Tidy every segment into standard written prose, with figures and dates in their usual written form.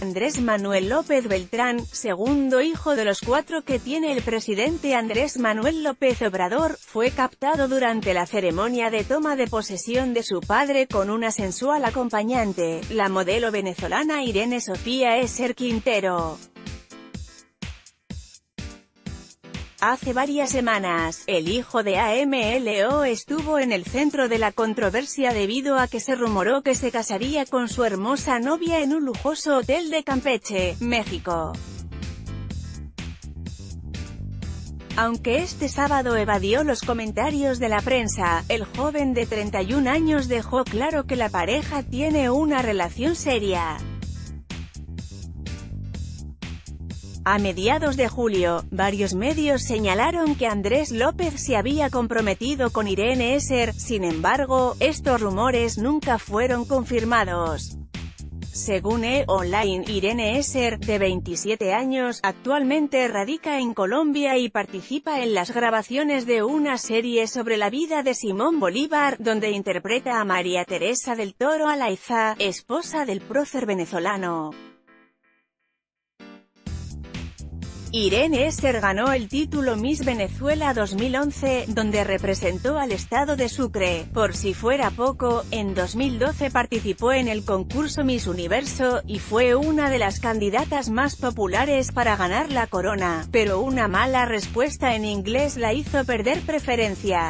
Andrés Manuel López Beltrán, segundo hijo de los 4 que tiene el presidente Andrés Manuel López Obrador, fue captado durante la ceremonia de toma de posesión de su padre con una sensual acompañante, la modelo venezolana Irene Sofía Esser Quintero. Hace varias semanas, el hijo de AMLO estuvo en el centro de la controversia debido a que se rumoró que se casaría con su hermosa novia en un lujoso hotel de Campeche, México. Aunque este sábado evadió los comentarios de la prensa, el joven de 31 años dejó claro que la pareja tiene una relación seria. A mediados de julio, varios medios señalaron que Andrés López se había comprometido con Irene Esser, sin embargo, estos rumores nunca fueron confirmados. Según E-Online, Irene Esser, de 27 años, actualmente radica en Colombia y participa en las grabaciones de una serie sobre la vida de Simón Bolívar, donde interpreta a María Teresa del Toro Alaiza, esposa del prócer venezolano. Irene Esser ganó el título Miss Venezuela 2011, donde representó al estado de Sucre. Por si fuera poco, en 2012 participó en el concurso Miss Universo, y fue una de las candidatas más populares para ganar la corona, pero una mala respuesta en inglés la hizo perder preferencia.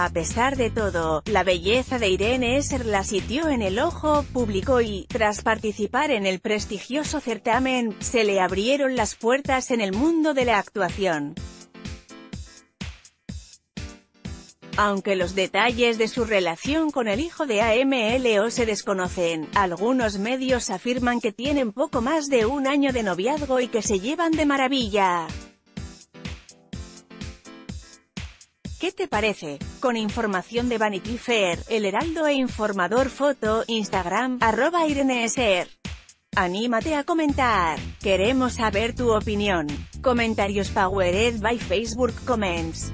A pesar de todo, la belleza de Irene Esser la sitió en el ojo público y, tras participar en el prestigioso certamen, se le abrieron las puertas en el mundo de la actuación. Aunque los detalles de su relación con el hijo de AMLO se desconocen, algunos medios afirman que tienen poco más de un año de noviazgo y que se llevan de maravilla. ¿Qué te parece? Con información de Vanity Fair, El Heraldo e Informador. Foto, Instagram, @Irene Esser. Anímate a comentar. Queremos saber tu opinión. Comentarios powered by Facebook Comments.